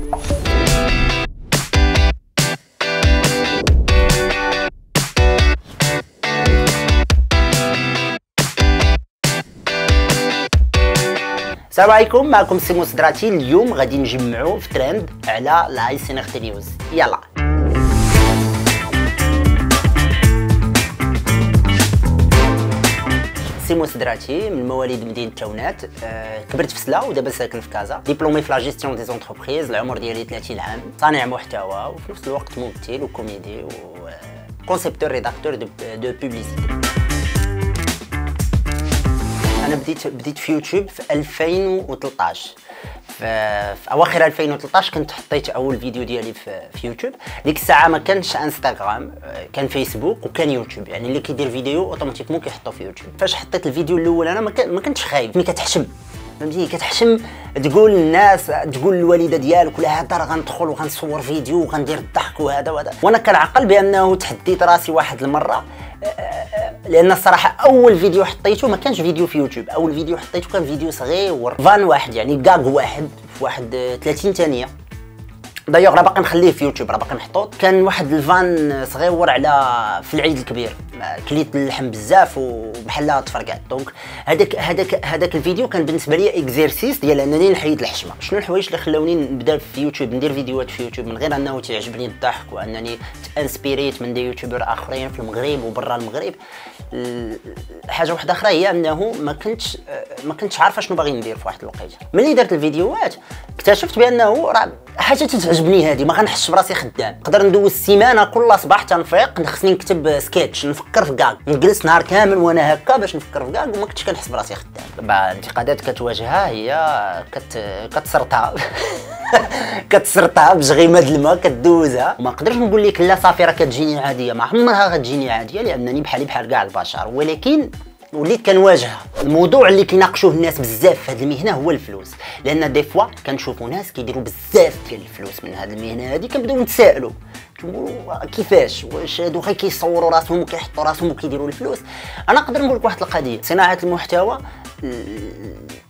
السلام عليكم، معكم سيمو السدراتي. اليوم غادي نجمعوا في ترند على العيسينغ نيوز. يلا سيمو السدراتي من مواليد مدينه تاونات، كبرت في سلا ودابا ساكن في كازا. ديبلومي في لا جيستيون دي زونتربريز، العمر ديالي 30 عام، صانع محتوى وفي نفس الوقت ممثل وكوميدي وكونسيبتور ريداكتور دو بوبليسيتي. انا بديت في يوتيوب في 2013، في اواخر 2013 كنت حطيت اول فيديو ديالي في يوتيوب. ديك الساعه ما كانش انستغرام، كان فيسبوك وكان يوتيوب، يعني اللي كيدير فيديو اوتوماتيكمون كيحطو في يوتيوب. فاش حطيت الفيديو الاول انا ما كنتش خايف، ملي كتحشم فهمتي، كتحشم تقول للناس، تقول للوالده ديالك ولا هذا راه غندخل وغنصور فيديو وغندير الضحك وهذا، وانا كنعقل بانه تحديت راسي واحد المره، لان الصراحه اول فيديو حطيته ما كانش فيديو في يوتيوب. اول فيديو حطيته كان فيديو صغير فان واحد، يعني كاغ واحد في واحد 30 ثانيه. دايوغ راه باقي نخليه في يوتيوب، راه باقي محطوط. كان واحد الفان صغير على في العيد الكبير، كليت اللحم بزاف وبحال تفرقعت. دونك هذاك الفيديو كان بالنسبه لي اكزيرسيس ديال انني نحيد الحشمه. شنو الحوايج اللي خلاوني نبدا في يوتيوب ندير فيديوهات في يوتيوب من غير انه تعجبني الضحك وانني تانسبيريت من دي يوتيوبر اخرين في المغرب وبرا المغرب؟ حاجه واحده اخرى هي انه ما كنتش عارفه شنو باغي ندير في واحد الوقيته. ملي درت الفيديوهات اكتشفت بانه راه حاجه تعجبني هذه، ما غنحسش براسي خدام، نقدر ندوز السيمانه كل صباح تنفيق خصني نكتب سكيتش، نفكر في كاع، نجلس نهار كامل وانا هكا باش نفكر في كاع، وما كنتش كنحس براسي خدام. بعض الانتقادات كتواجهها هي كتسرطها كتسرطها بجغيمه الماء كدوزها. وما نقدرش نقول لك لا صافي راه كتجيني عاديه، ما عمرها غتجيني عاديه لانني بحال كاع البشر، ولكن وليت كنواجهها. الموضوع اللي كيناقشوه الناس بزاف في هذه المهنه هو الفلوس، لان دي فوا كنشوفوا ناس كيديروا بزاف ديال الفلوس من هذه المهنه هذه، كنبداو نتسائلوا كنقولوا كيفاش، واش هادو غير كيصوروا راسهم وكيحطوا راسهم وكيديروا الفلوس؟ انا نقدر نقول لك واحد القضيه، صناعه المحتوى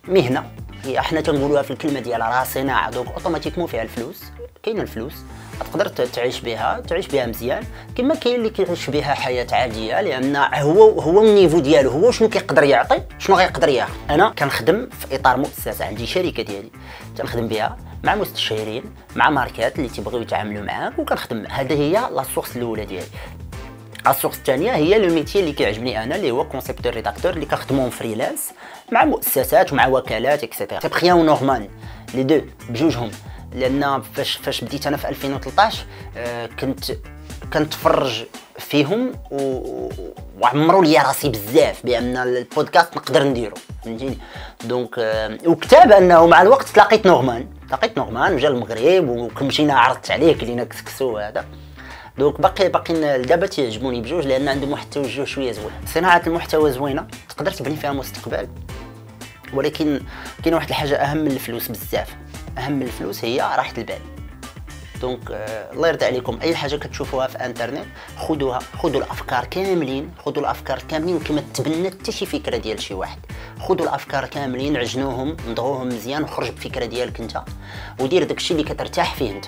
مهنه، هي احنا تنقولوها في الكلمه ديالها راه صناعه، دونك اوتوماتيكمون فيها الفلوس. كاين الفلوس تقدر تعيش بها مزيان، كما كاين اللي كيعيش بها حياه عاديه، لان هو النيفو ديالو، هو شنو كيقدر يعطي شنو غيقدر ياخذ. انا كنخدم في اطار مؤسسه، عندي شركه ديالي تنخدم بها مع مستشارين، مع ماركات اللي تيبغيو يتعاملوا معاك وكنخدم. هذه هي لا سورس الاولى ديالي. السورس الثانيه هي لو ميتي اللي كيعجبني انا، اللي هو كونسيبتور ريداكتور، اللي كنخدمهم فريلانس مع مؤسسات ومع وكالات اكسيتيرا. تبخيا ونورمال لي دو بجوجهم، لان فاش بديت انا في 2013 كنتفرج فيهم وعمروا لي راسي بزاف بان البودكاست نقدر نديرو فهمتيني. دونك وكتاب انه مع الوقت لقيت نورمان جا المغرب ومشينا عرضت عليه كلينا كسكسو هذا. دونك باقي دابا تيعجبوني بجوج لان عندهم واحد التوجه شويه زوين. صناعه المحتوى زوينه تقدر تبني فيها مستقبل، ولكن كاين واحد الحاجه اهم من الفلوس بزاف، اهم من الفلوس هي راحه البال. دونك الله يرضي عليكم، اي حاجه كتشوفوها في انترنت خذوها، خذوا الافكار كاملين، كما تبنى حتى شي فكره ديال شي واحد، خذوا الافكار كاملين، عجنوهم، مضغوهم مزيان وخرج بفكره ديالك انت، ودير داكشي اللي كترتاح فيه انت.